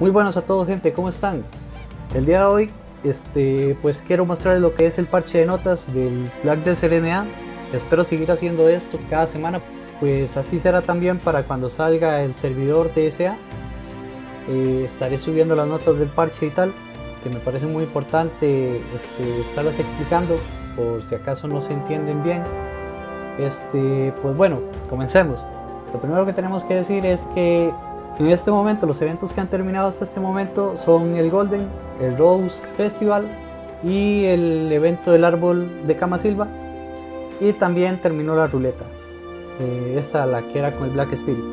Muy buenas a todos, gente, ¿cómo están? El día de hoy pues quiero mostrarles lo que es el parche de notas del Black Desert NA. Espero seguir haciendo esto cada semana, pues así será también para cuando salga el servidor TSA. Estaré subiendo las notas del parche y tal, que me parece muy importante estarlas explicando por si acaso no se entienden bien. Pues bueno, comencemos. Lo primero que tenemos que decir es que en este momento los eventos que han terminado hasta este momento son el Golden, el Rose Festival y el evento del árbol de Kamasylvia, y también terminó la ruleta, esa la que era con el Black Spirit.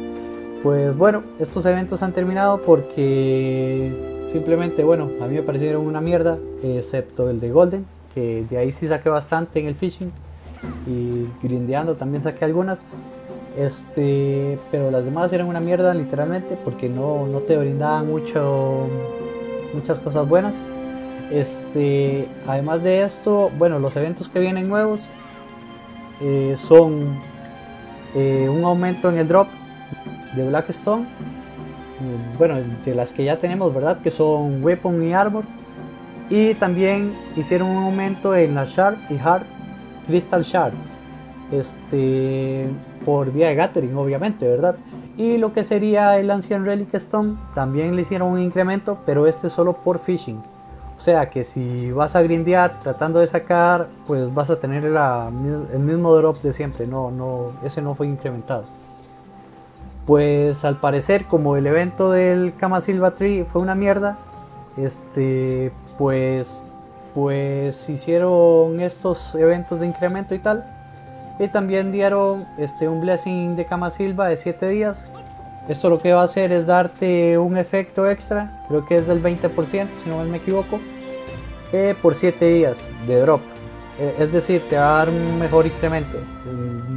Pues bueno, estos eventos han terminado porque simplemente, bueno, a mí me parecieron una mierda, excepto el de Golden, que de ahí sí saqué bastante en el fishing y grindeando también saqué algunas, pero las demás eran una mierda literalmente porque no te brindaban muchas cosas buenas. Además de esto, bueno, los eventos que vienen nuevos son un aumento en el drop de Blackstone, bueno, de las que ya tenemos, verdad, que son Weapon y Armor, y también hicieron un aumento en la Shard y Hard Crystal Shards, por vía de Gathering, obviamente, ¿verdad? Y lo que sería el Ancient Relic Stone también le hicieron un incremento, pero solo por fishing. O sea que si vas a grindear tratando de sacar, pues vas a tener el mismo drop de siempre. Ese no fue incrementado. Pues al parecer, como el evento del Kamasylvia Tree fue una mierda, pues hicieron estos eventos de incremento y tal. Y también dieron un Blessing de Kamasylvia de 7 días. Esto lo que va a hacer es darte un efecto extra, creo que es del 20% si no me equivoco, por 7 días de drop. Es decir, te va a dar un mejor incremento.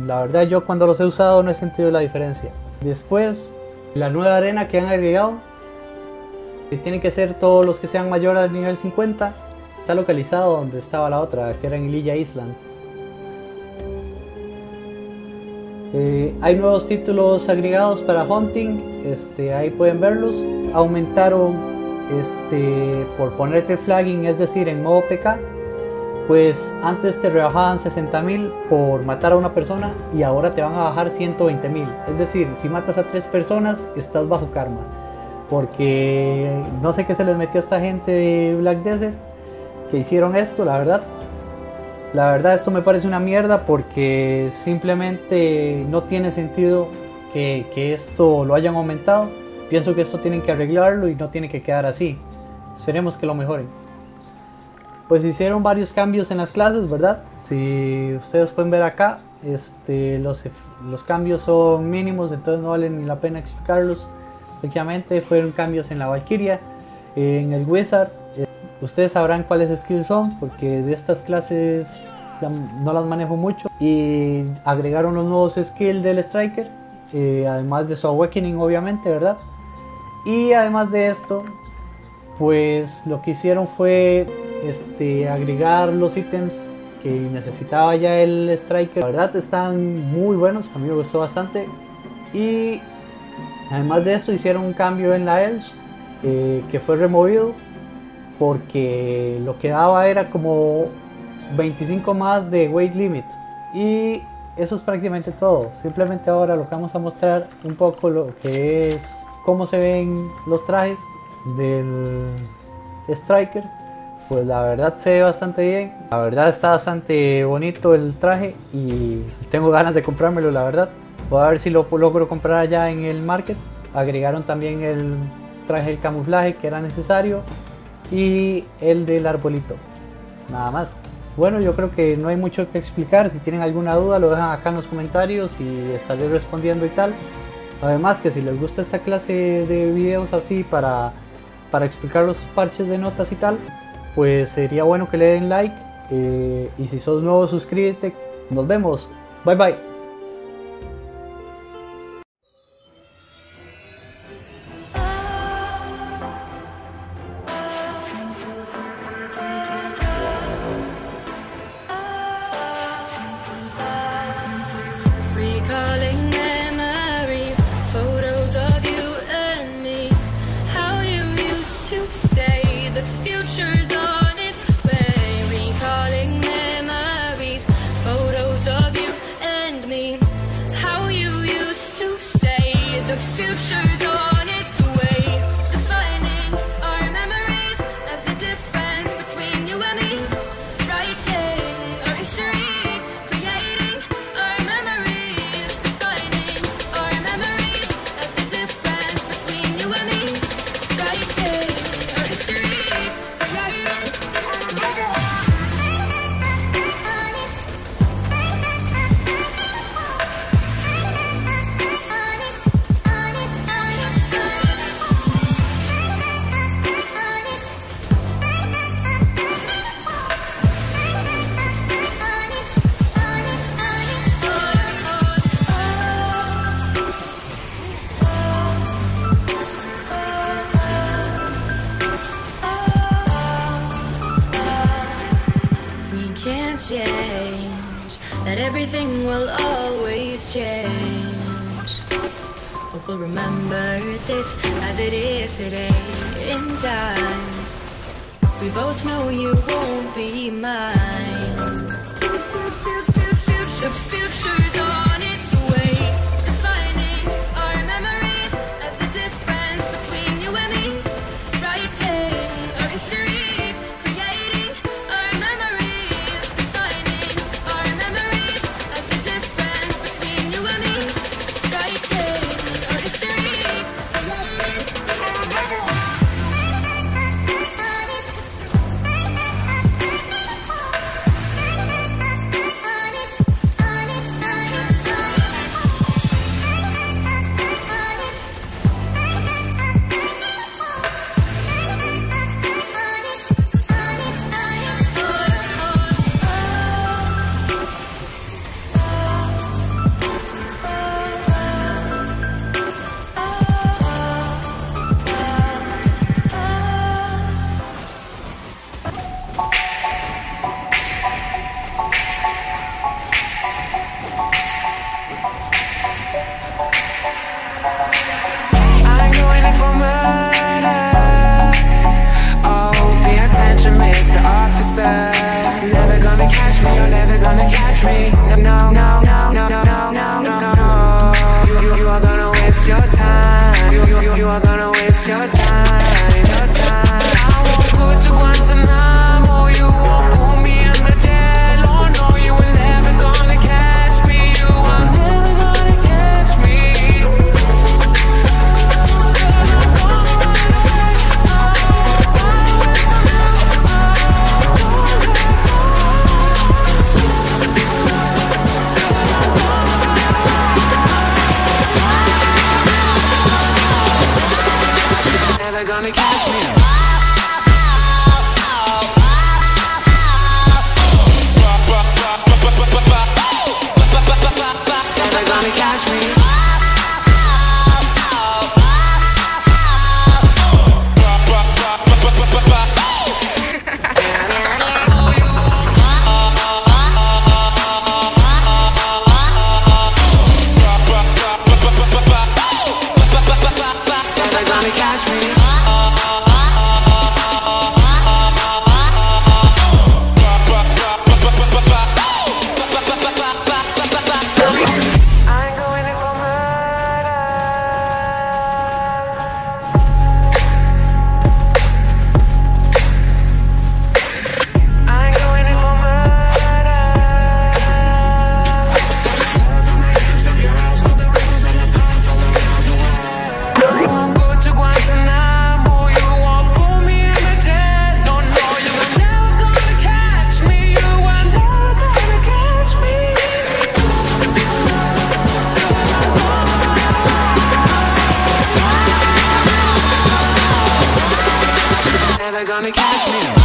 La verdad, yo cuando los he usado no he sentido la diferencia. Después, la nueva arena que han agregado, que tienen que ser todos los que sean mayores al nivel 50, está localizado donde estaba la otra, que era en Lilla Island. Hay nuevos títulos agregados para Hunting, ahí pueden verlos. Aumentaron por ponerte flagging, es decir, en modo PK, pues antes te rebajaban 60.000 por matar a una persona y ahora te van a bajar 120.000. Es decir, si matas a 3 personas estás bajo karma, porque no sé qué se les metió a esta gente de Black Desert que hicieron esto, la verdad. La verdad, esto me parece una mierda porque simplemente no tiene sentido que esto lo hayan aumentado. Pienso que esto tienen que arreglarlo y no tiene que quedar así. Esperemos que lo mejoren. Pues hicieron varios cambios en las clases, ¿verdad? Si ustedes pueden ver acá, los cambios son mínimos, entonces no vale ni la pena explicarlos. Prácticamente fueron cambios en la Valkyria, en el Wizard. Ustedes sabrán cuáles skills son, porque de estas clases no las manejo mucho. Y agregaron los nuevos skills del Striker, además de su Awakening, obviamente, ¿verdad? Y además de esto, pues lo que hicieron fue agregar los ítems que necesitaba ya el Striker. La verdad, están muy buenos, a mí me gustó bastante. Y además de eso, hicieron un cambio en la Elge, que fue removido, porque lo que daba era como 25 más de weight limit. Y eso es prácticamente todo. Simplemente ahora lo que vamos a mostrar un poco lo que es cómo se ven los trajes del Striker. Pues la verdad se ve bastante bien, la verdad está bastante bonito el traje y tengo ganas de comprármelo, la verdad. Voy a ver si lo logro comprar allá en el market. Agregaron también el traje del camuflaje que era necesario, y el del arbolito, nada más. Bueno, yo creo que no hay mucho que explicar. Si tienen alguna duda lo dejan acá en los comentarios y estaré respondiendo y tal. Además, que si les gusta esta clase de videos así para explicar los parches de notas y tal, pues sería bueno que le den like, y si sos nuevo suscríbete. Nos vemos, bye bye. Recalling memories, photos of you and me, how you change, that everything will always change. Hope we'll remember this as it is today in time. We both know you won't be mine. The future's on its way, defining our memories as the difference between you and me. Writing our history, creating our memories, defining our memories as the difference between you and me. Writing our Catch me.